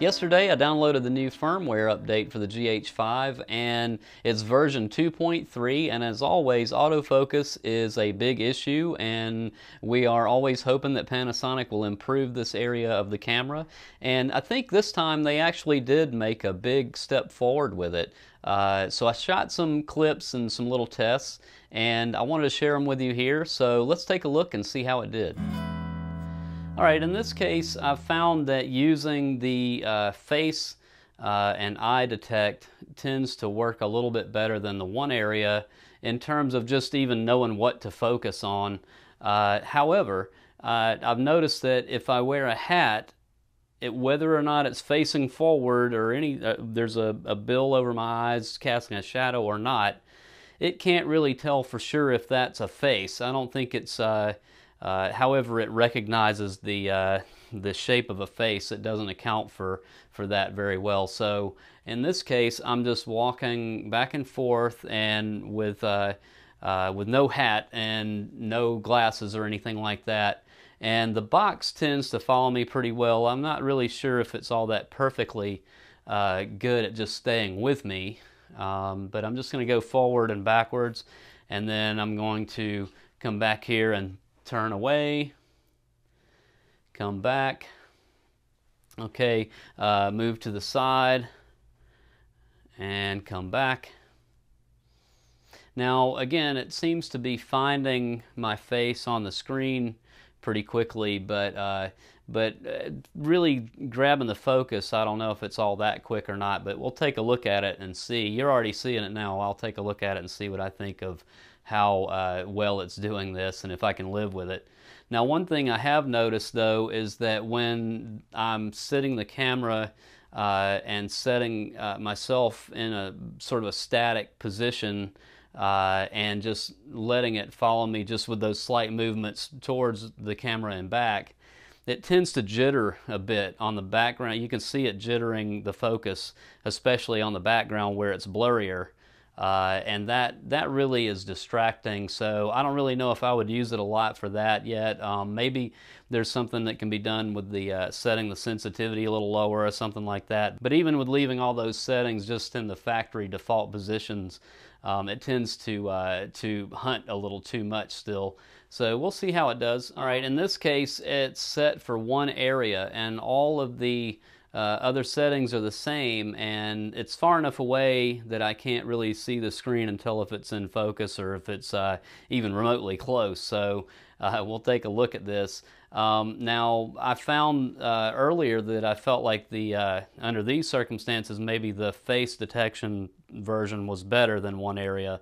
Yesterday, I downloaded the new firmware update for the GH5, and it's version 2.3, and as always, autofocus is a big issue, and we are always hoping that Panasonic will improve this area of the camera, and I think this time they actually did make a big step forward with it. So I shot some clips and some little tests, and I wanted to share them with you here, so let's take a look and see how it did. Alright, in this case, I found that using the face and eye detect tends to work a little bit better than the one area in terms of just even knowing what to focus on. However, I've noticed that if I wear a hat, whether or not it's facing forward or there's a bill over my eyes casting a shadow or not, it can't really tell for sure if that's a face. I don't think it's... however, it recognizes the shape of a face. It doesn't account for that very well. So in this case, I'm just walking back and forth, and with no hat and no glasses or anything like that. And the box tends to follow me pretty well. I'm not really sure if it's all that perfectly good at just staying with me, but I'm just going to go forward and backwards, and then I'm going to come back here and turn away, come back, okay, move to the side, and come back. Now again, it seems to be finding my face on the screen pretty quickly, but really grabbing the focus, I don't know if it's all that quick or not, but we'll take a look at it and see. You're already seeing it now. I'll take a look at it and see what I think of how well it's doing this and if I can live with it. Now, one thing I have noticed though is that when I'm setting the camera and setting myself in a sort of a static position and just letting it follow me just with those slight movements towards the camera and back, it tends to jitter a bit on the background. You can see it jittering the focus, especially on the background where it's blurrier. And that really is distracting, so I don't really know if I would use it a lot for that yet. Maybe there's something that can be done with the setting the sensitivity a little lower or something like that. But even with leaving all those settings just in the factory default positions, it tends to hunt a little too much still. So we'll see how it does. All right, in this case, it's set for one area, and all of the other settings are the same, and it's far enough away that I can't really see the screen and tell if it's in focus or if it's even remotely close. So we'll take a look at this. Now, I found earlier that I felt like the under these circumstances maybe the face detection version was better than one area.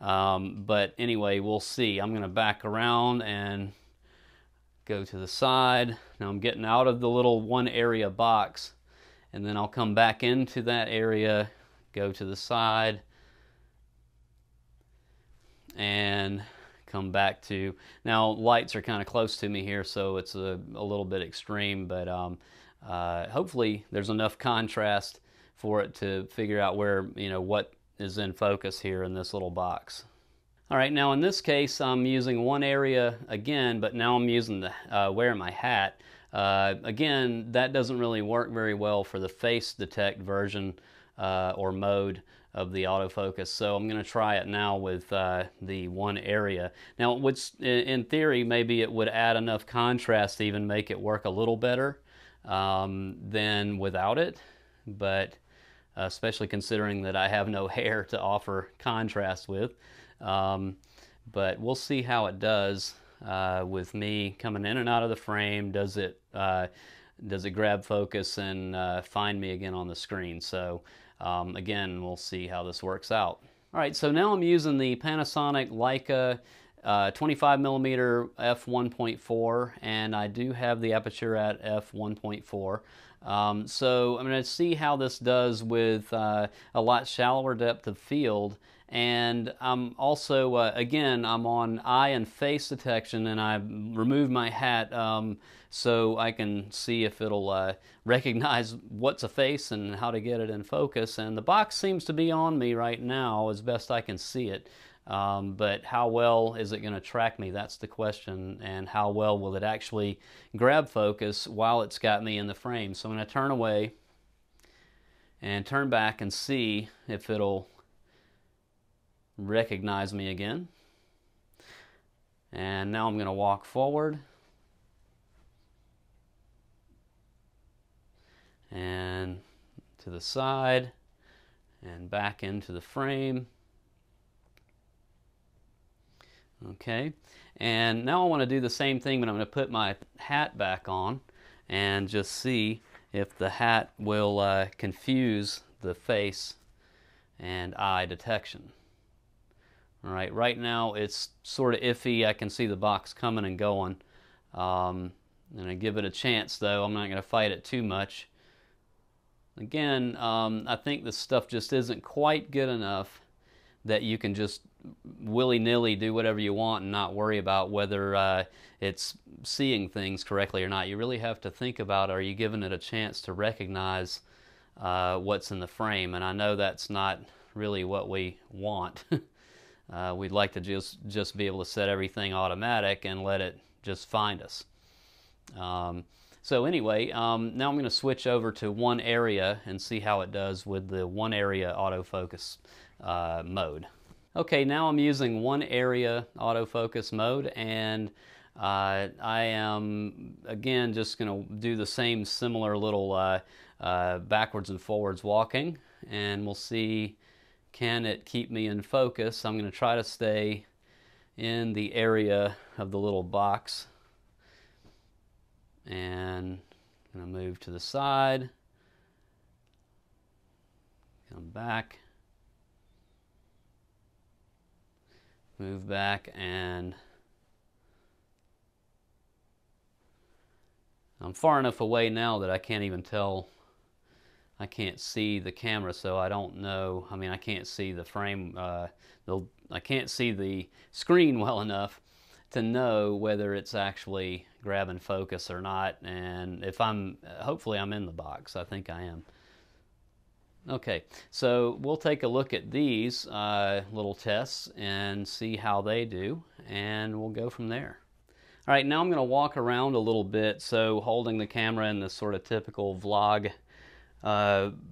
But anyway, we'll see. I'm going to back around and go to the side. Now I'm getting out of the little one area box, and then I'll come back into that area, go to the side, and come back to... Now lights are kind of close to me here, so it's a little bit extreme, but hopefully there's enough contrast for it to figure out where, you know, what is in focus here in this little box. All right, now in this case, I'm using one area again, but now I'm using the wearing my hat. Again, that doesn't really work very well for the face detect version or mode of the autofocus, so I'm going to try it now with the one area. Now, which in theory, maybe it would add enough contrast to even make it work a little better than without it, but especially considering that I have no hair to offer contrast with. But we'll see how it does with me coming in and out of the frame. Does it grab focus and find me again on the screen? So again, we'll see how this works out. All right, so now I'm using the Panasonic Leica 25mm f1.4, and I do have the aperture at f1.4. So I'm going to see how this does with a lot shallower depth of field. And I'm also, again, I'm on eye and face detection, and I've removed my hat so I can see if it'll recognize what's a face and how to get it in focus. And the box seems to be on me right now as best I can see it. But how well is it going to track me? That's the question. And how well will it actually grab focus while it's got me in the frame? So I'm going to turn away, and turn back and see if it'll recognize me again. And now I'm going to walk forward. And to the side and back into the frame. Okay, and now I want to do the same thing, but I'm going to put my hat back on and just see if the hat will confuse the face and eye detection. All right, right now it's sort of iffy. I can see the box coming and going. I'm going to give it a chance, though. I'm not going to fight it too much. Again, I think this stuff just isn't quite good enough that you can just willy-nilly do whatever you want and not worry about whether it's seeing things correctly or not. You really have to think about, are you giving it a chance to recognize what's in the frame? And I know that's not really what we want. We'd like to just be able to set everything automatic and let it just find us. So anyway, now I'm going to switch over to one area and see how it does with the one area autofocus mode. Okay, now I'm using one area autofocus mode, and I am, again, just going to do the same similar little backwards and forwards walking, and we'll see, can it keep me in focus? I'm going to try to stay in the area of the little box. And I'm going to move to the side, come back, move back, and I'm far enough away now that I can't even tell, I can't see the camera, so I don't know, I mean, I can't see the frame, I can't see the screen well enough to know whether it's actually grabbing focus or not. And if I'm, hopefully I'm in the box. I think I am. Okay, so we'll take a look at these little tests and see how they do, and we'll go from there. All right, now I'm gonna walk around a little bit, so holding the camera in this sort of typical vlog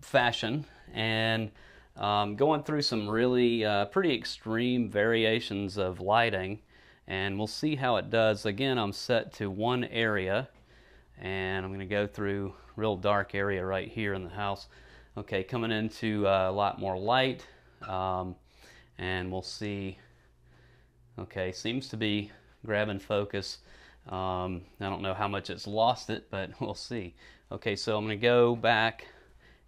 fashion, and going through some really pretty extreme variations of lighting. And we'll see how it does. Again, I'm set to one area, and I'm going to go through a real dark area right here in the house. Okay, coming into a lot more light, and we'll see. Okay, seems to be grabbing focus. I don't know how much it's lost it, but we'll see. Okay, so I'm going to go back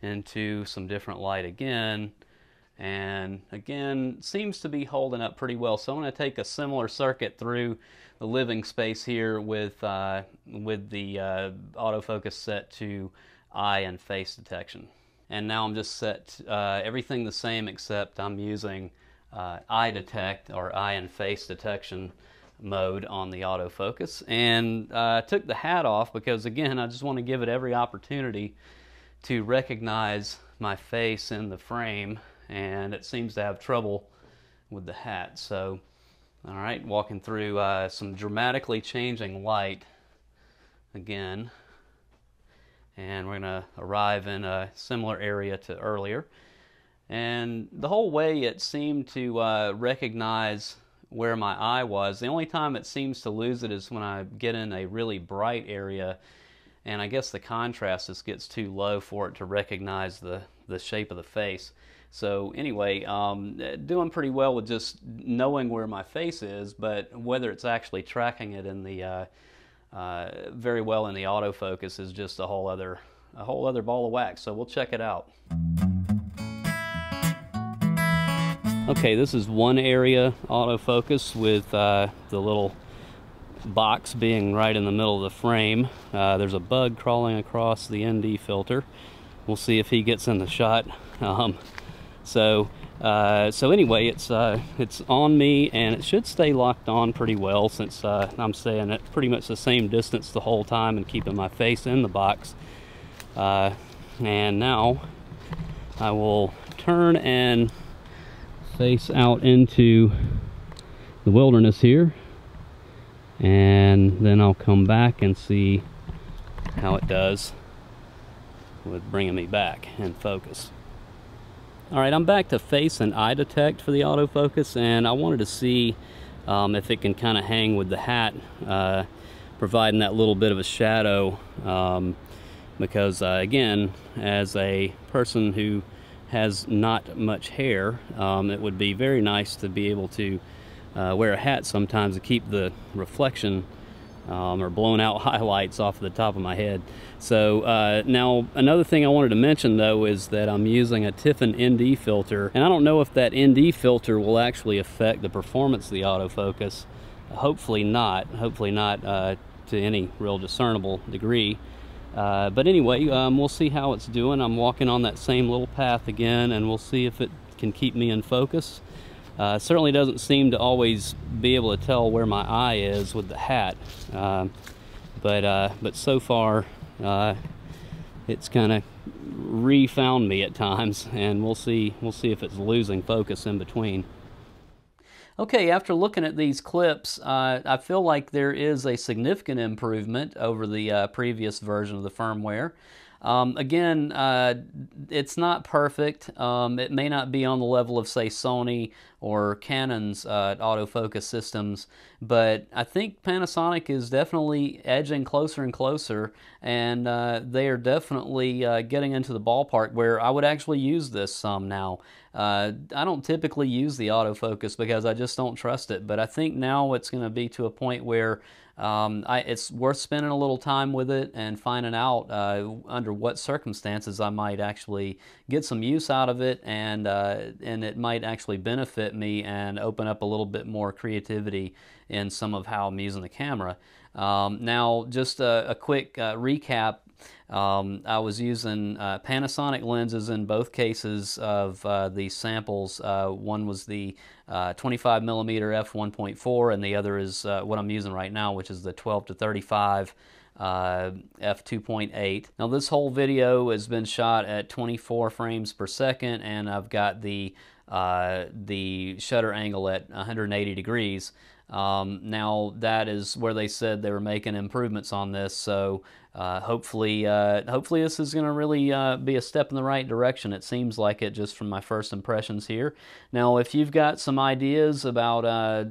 into some different light again. And again, seems to be holding up pretty well. So I'm going to take a similar circuit through the living space here with the autofocus set to eye and face detection. And now I'm just set everything the same, except I'm using eye detect or eye and face detection mode on the autofocus. And I took the hat off because, again, I just want to give it every opportunity to recognize my face in the frame. And it seems to have trouble with the hat. So, all right, walking through some dramatically changing light again. And we're gonna arrive in a similar area to earlier. And the whole way it seemed to recognize where my eye was. The only time it seems to lose it is when I get in a really bright area, and I guess the contrast just gets too low for it to recognize the shape of the face. So anyway, doing pretty well with just knowing where my face is, but whether it's actually tracking it in the very well in the autofocus is just a whole other ball of wax. So we'll check it out. Okay, this is one area autofocus with the little box being right in the middle of the frame. There's a bug crawling across the ND filter. We'll see if he gets in the shot. So anyway, it's on me, and it should stay locked on pretty well, since I'm staying at pretty much the same distance the whole time and keeping my face in the box. And now I will turn and face out into the wilderness here, and then I'll come back and see how it does with bringing me back in focus. All right, I'm back to face and eye detect for the autofocus, and I wanted to see if it can kind of hang with the hat, providing that little bit of a shadow, because again, as a person who has not much hair, it would be very nice to be able to wear a hat sometimes to keep the reflection or blown out highlights off the top of my head. So now another thing I wanted to mention though is that I'm using a Tiffen ND filter, and I don't know if that ND filter will actually affect the performance of the autofocus. Hopefully not to any real discernible degree. But anyway, we'll see how it's doing. I'm walking on that same little path again, and we'll see if it can keep me in focus. Certainly doesn't seem to always be able to tell where my eye is with the hat, but so far it's kind of refound me at times, and we'll see if it's losing focus in between. Okay, after looking at these clips, I feel like there is a significant improvement over the previous version of the firmware. Again, it's not perfect. It may not be on the level of, say, Sony or Canon's autofocus systems, but I think Panasonic is definitely edging closer and closer, and they are definitely getting into the ballpark where I would actually use this some now. I don't typically use the autofocus because I just don't trust it, but I think now it's going to be to a point where it's worth spending a little time with it and finding out under what circumstances I might actually get some use out of it, and it might actually benefit me and open up a little bit more creativity in some of how I'm using the camera. Now, just a quick recap. I was using Panasonic lenses in both cases of these samples. One was the 25mm f1.4, and the other is what I'm using right now, which is the 12-35 f2.8. Now, this whole video has been shot at 24 frames per second, and I've got the shutter angle at 180 degrees. Now, that is where they said they were making improvements on this, so hopefully this is going to really be a step in the right direction. It seems like it, just from my first impressions here. Now, if you've got some ideas about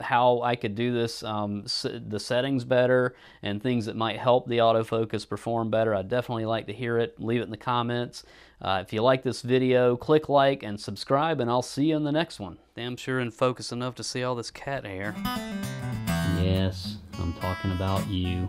how I could do this, the settings better, and things that might help the autofocus perform better, I'd definitely like to hear it. Leave it in the comments. If you like this video, click like and subscribe, and I'll see you in the next one. Damn sure in focus enough to see all this cat hair. Yes, I'm talking about you.